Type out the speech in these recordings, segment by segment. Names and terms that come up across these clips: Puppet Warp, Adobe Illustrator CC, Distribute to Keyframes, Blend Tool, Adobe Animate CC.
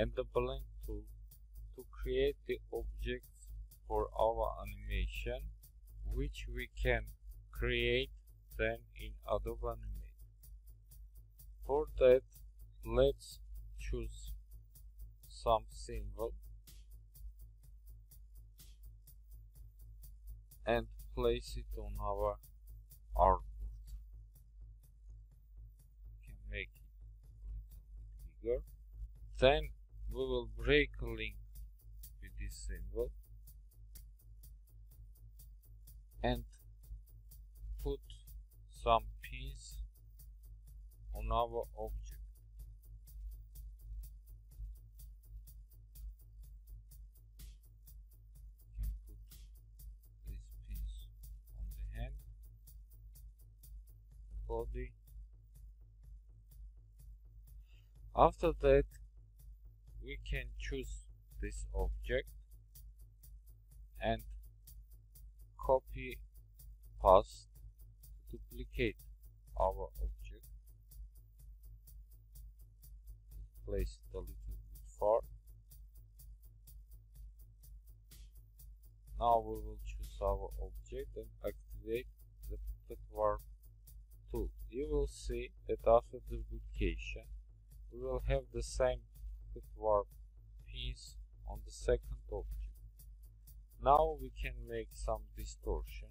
and the Blend Tool to create the objects for our animation, which we can create then in Adobe Animate. For that, let's choose some symbol and place it on our artboard. We can make it a little bit bigger. Then we will break a link with this symbol and put some pins on our object. We can put these pins on the hand, the body. After that, we can choose this object and copy past to duplicate our object. Place it a little bit far. Now we will choose our object and activate the Puppet Warp tool. You will see that after the duplication, we will have the same Puppet Warp piece on the second object. Now we can make some distortion.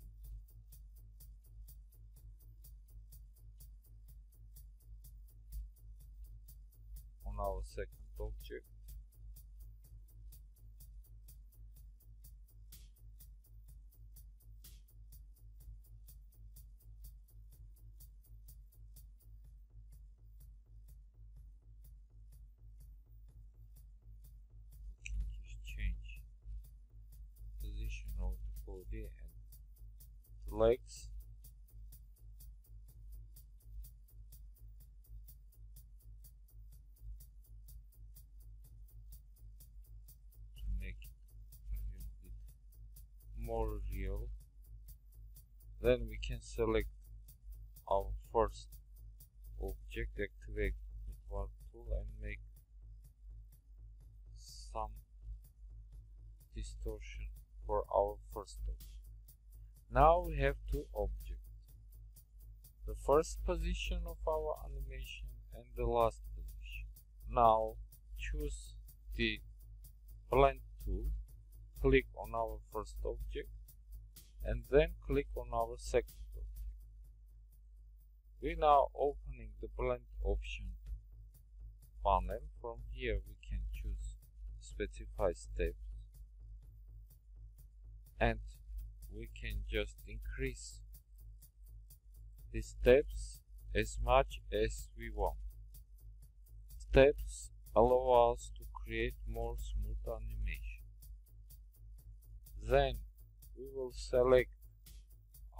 On our second object. Of the body and the legs, to make it a little bit more real. Then we can select our first object, activate the Blend Tool and make some distortion for our first object. Now we have two objects, the first position of our animation and the last position. Now choose the Blend Tool, click on our first object and then click on our second object. We now opening the Blend option panel. From here we can choose specify steps. And we can just increase the steps as much as we want. Steps allow us to create more smooth animation. Then we will select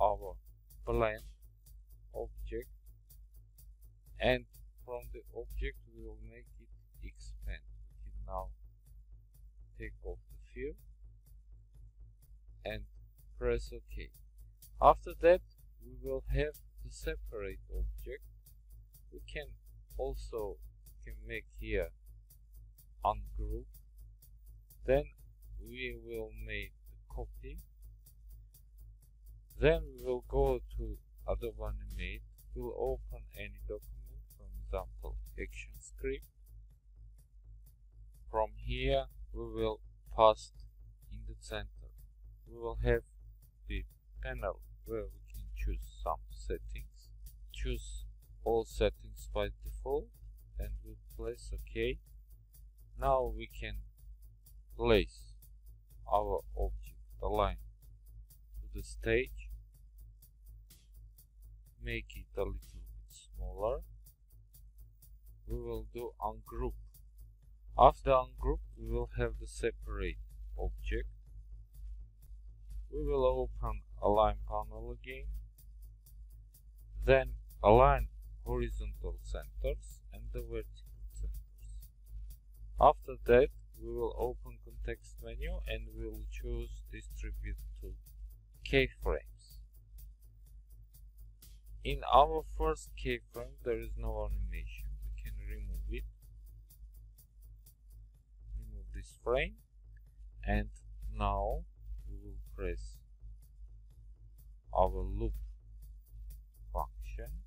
our Blend object and from the object we will make it expand. We can now take off the fill and press OK. After that we will have the separate object. We can also make here ungroup. Then we will make the copy. Then we will go to Adobe Animate. We'll open any document, for example action script. From here we will paste in the center. We will have the panel where we can choose some settings. Choose all settings by default and we place OK. Now we can place our object align to the stage. Make it a little bit smaller. We will do ungroup. After ungroup we will have the separate object. We will open Align panel again, then align horizontal centers and the vertical centers. After that, we will open context menu and we will choose Distribute to Keyframes. In our first keyframe, there is no animation, we can remove it. frame, and now we will press our loop function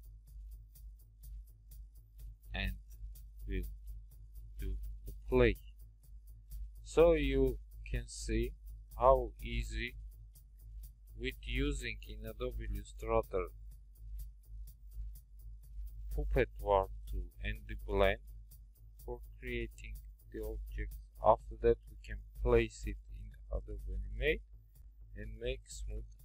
and we'll do the play. So you can see how easy with using in Adobe Illustrator Puppet Warp tool and the blend for creating the objects. After that we can place it in Adobe Animate and make smooth